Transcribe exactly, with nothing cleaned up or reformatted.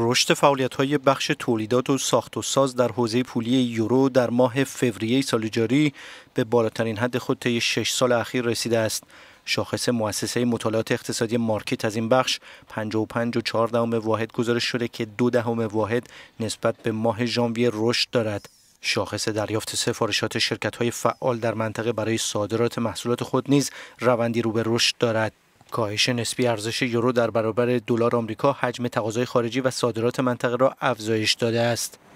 رشد فعالیت‌های بخش تولیدات و ساخت و ساز در حوزه پولی یورو در ماه فوریه سال جاری به بالاترین حد خود طی شش سال اخیر رسیده است. شاخص مؤسسه مطالعات اقتصادی مارکت از این بخش پنجاه و پنج و چهار دهم واحد گزارش شده که دو دهم واحد نسبت به ماه ژانویه رشد دارد. شاخص دریافت سفارشات شرکت‌های فعال در منطقه برای صادرات محصولات خود نیز روندی رو به رشد دارد. کاهش نسبی ارزش یورو در برابر دلار آمریکا حجم تقاضای خارجی و صادرات منطقه را افزایش داده است.